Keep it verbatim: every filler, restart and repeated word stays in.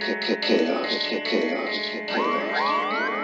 chaos, chaos, chaos.